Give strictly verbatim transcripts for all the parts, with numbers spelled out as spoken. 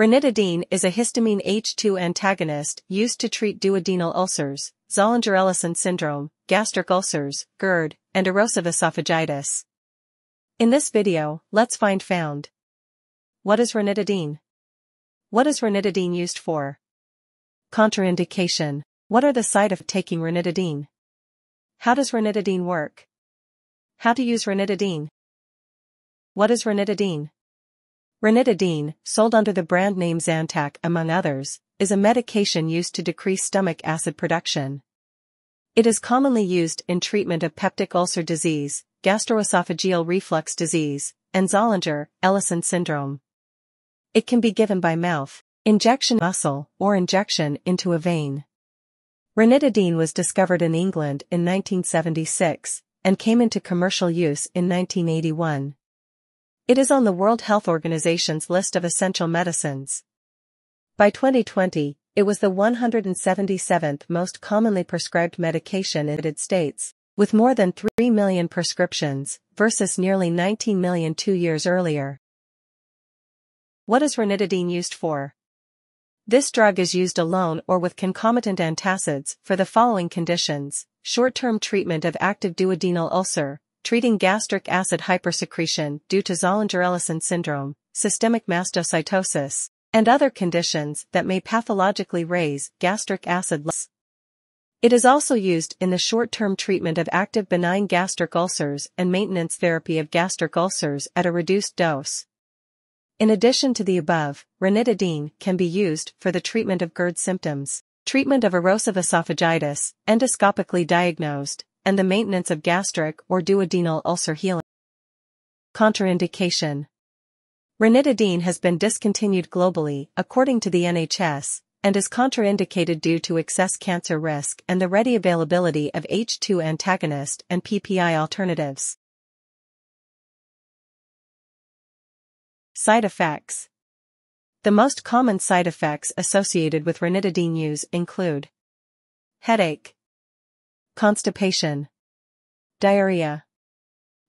Ranitidine is a histamine H two antagonist used to treat duodenal ulcers, Zollinger-Ellison syndrome, gastric ulcers, GERD, and erosive esophagitis. In this video, let's find found. What is ranitidine? What is ranitidine used for? Contraindication. What are the side effects of taking ranitidine? How does ranitidine work? How to use ranitidine? What is ranitidine? Ranitidine, sold under the brand name Zantac among others, is a medication used to decrease stomach acid production. It is commonly used in treatment of peptic ulcer disease, gastroesophageal reflux disease, and Zollinger-Ellison syndrome. It can be given by mouth, injection into muscle, or injection into a vein. Ranitidine was discovered in England in nineteen seventy-six and came into commercial use in nineteen eighty-one. It is on the World Health Organization's list of essential medicines. By twenty twenty, it was the one hundred seventy-seventh most commonly prescribed medication in the United States, with more than three million prescriptions, versus nearly nineteen million two years earlier. What is ranitidine used for? This drug is used alone or with concomitant antacids for the following conditions: short-term treatment of active duodenal ulcer, treating gastric acid hypersecretion due to Zollinger-Ellison syndrome, systemic mastocytosis, and other conditions that may pathologically raise gastric acid levels. It is also used in the short-term treatment of active benign gastric ulcers and maintenance therapy of gastric ulcers at a reduced dose. In addition to the above, ranitidine can be used for the treatment of GERD symptoms, treatment of erosive esophagitis, endoscopically diagnosed, and the maintenance of gastric or duodenal ulcer healing. Contraindication. Ranitidine has been discontinued globally, according to the N H S, and is contraindicated due to excess cancer risk and the ready availability of H two antagonist and P P I alternatives. Side effects. The most common side effects associated with ranitidine use include headache, constipation, diarrhea,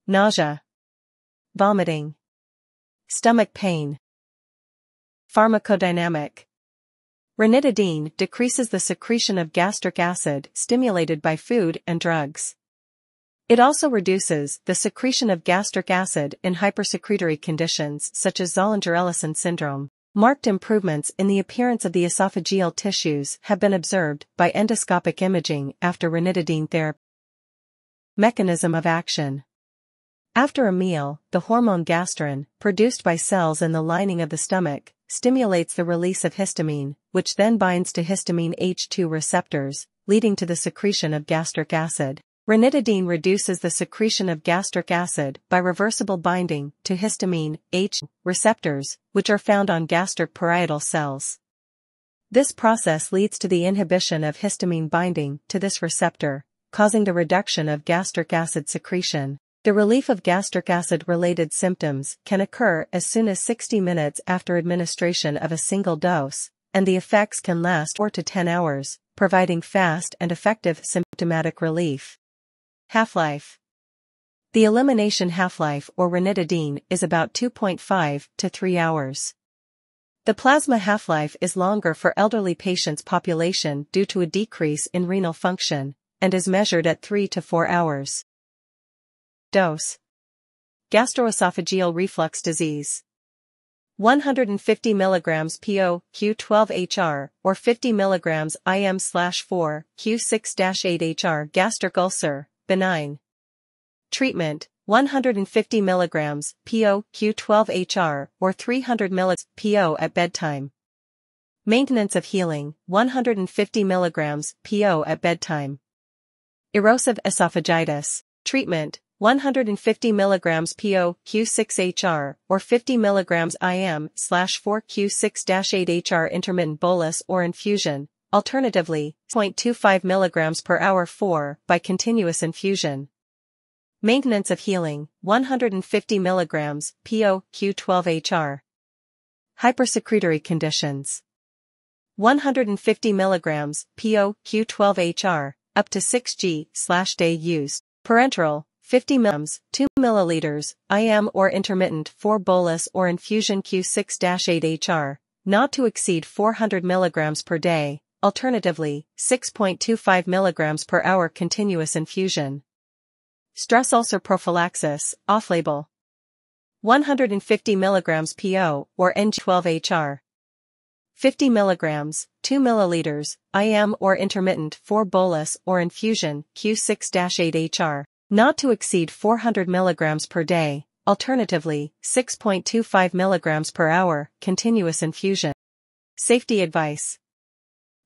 nausea, vomiting, stomach pain. Pharmacodynamic. Ranitidine decreases the secretion of gastric acid stimulated by food and drugs. It also reduces the secretion of gastric acid in hypersecretory conditions such as Zollinger-Ellison syndrome. Marked improvements in the appearance of the esophageal tissues have been observed by endoscopic imaging after ranitidine therapy. Mechanism of action. After a meal, the hormone gastrin, produced by cells in the lining of the stomach, stimulates the release of histamine, which then binds to histamine H two receptors, leading to the secretion of gastric acid. Ranitidine reduces the secretion of gastric acid by reversible binding to histamine H two receptors, which are found on gastric parietal cells. This process leads to the inhibition of histamine binding to this receptor, causing the reduction of gastric acid secretion. The relief of gastric acid-related symptoms can occur as soon as sixty minutes after administration of a single dose, and the effects can last four to ten hours, providing fast and effective symptomatic relief. Half-life. The elimination half-life or ranitidine is about two point five to three hours. The plasma half-life is longer for elderly patients' population due to a decrease in renal function, and is measured at three to four hours. Dose. Gastroesophageal reflux disease. one hundred fifty milligrams P O Q twelve H R or fifty milligrams I M four Q six dash eight H R gastric ulcer, benign. Treatment, one hundred fifty milligrams P O Q twelve H R or three hundred milligrams P O at bedtime. Maintenance of healing, one hundred fifty milligrams P O at bedtime. Erosive esophagitis. Treatment, one hundred fifty milligrams P O Q six H R or fifty milligrams I M four Q six dash eight H R intermittent bolus or infusion, alternatively, zero point two five milligrams per hour four by continuous infusion. Maintenance of healing, one hundred fifty milligrams P O Q twelve H R. Hypersecretory conditions. one hundred fifty milligrams P O Q twelve H R, up to six grams per day used. Parenteral, fifty milligrams, two milliliters, I M or intermittent four bolus or infusion Q six dash eight H R, not to exceed four hundred milligrams per day, alternatively, six point two five milligrams per hour continuous infusion. Stress ulcer prophylaxis, off-label. one hundred fifty milligrams P O or N G twelve H R. fifty milligrams, two milliliters, I M or intermittent for bolus or infusion, Q six dash eight H R, not to exceed four hundred milligrams per day, alternatively, six point two five milligrams per hour, continuous infusion. Safety advice.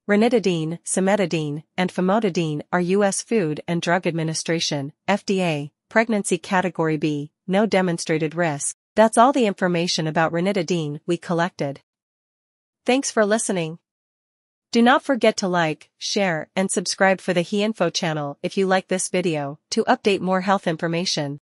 Ranitidine, cimetidine, and famotidine are U S Food and Drug Administration, F D A, Pregnancy Category B, no demonstrated risk. That's all the information about ranitidine we collected. Thanks for listening. Do not forget to like, share, and subscribe for the HeInfo channel if you like this video, to update more health information.